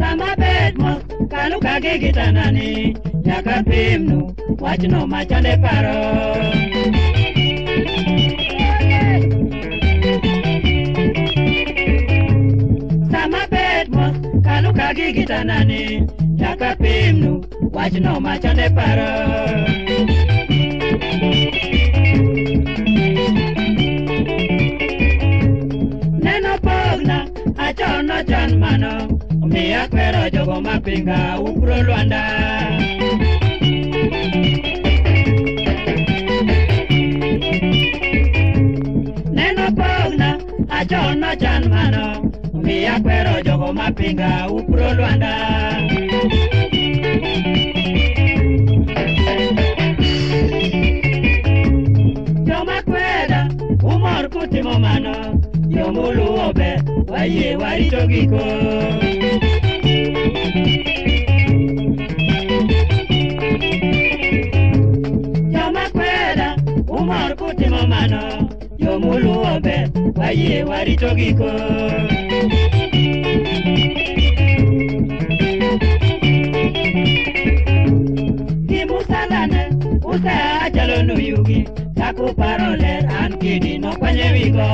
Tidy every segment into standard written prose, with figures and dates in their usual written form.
Samabedmo, kaluka gigitanani, nyaka pimnu, wachino machane paro. Samabedmo, kaluka gigitanani, nyaka pimnu, wachino machane paro. Achono chan mano, umiya kwero jogo mapinga ukro Luanda. Neno pogna, achono chan mano, umiya kwero jogo mapinga ukro Luanda. Waye warichogiko Yoma kweda umar kutimo mano Yomulu obe waye warichogiko Kimusalane usa ajalono yugi Taku parole ankidi no kwenye wigo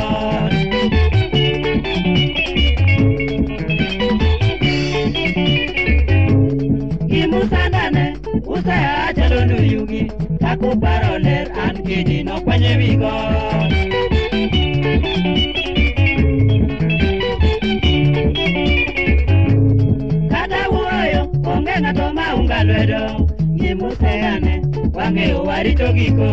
Musandane, usaya ajalono yugi, taku paroler ankidi no kwenye wigo. Kada uoyo, konge natoma ungalwedo, yimusayane, wange uwarichogiko.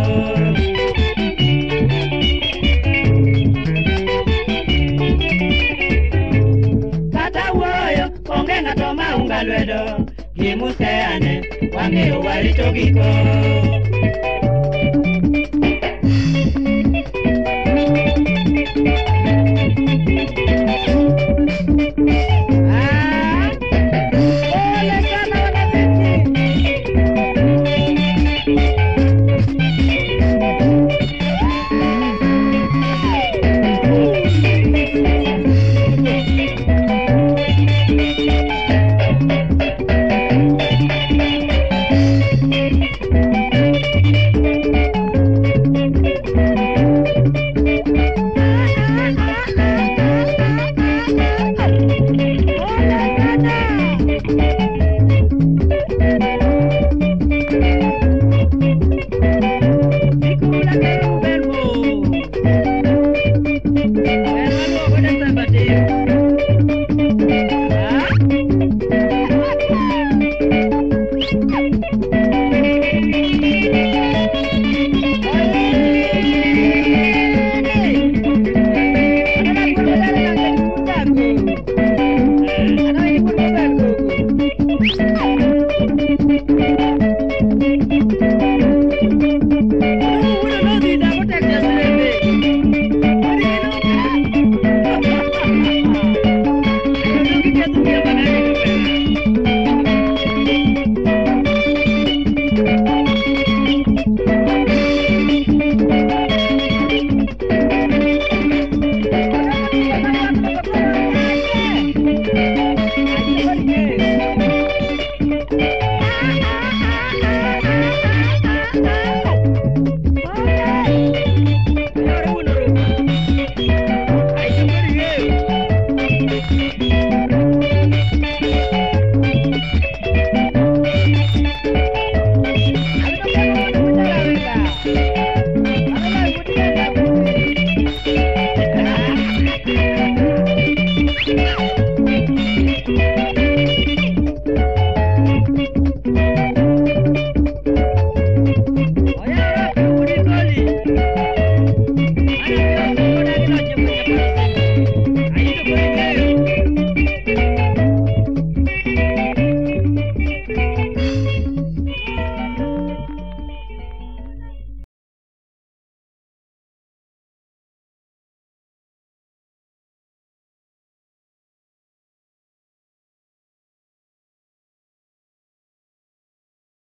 Kada uoyo, konge natoma ungalwedo, Kimuseane, wange uwarichogiko.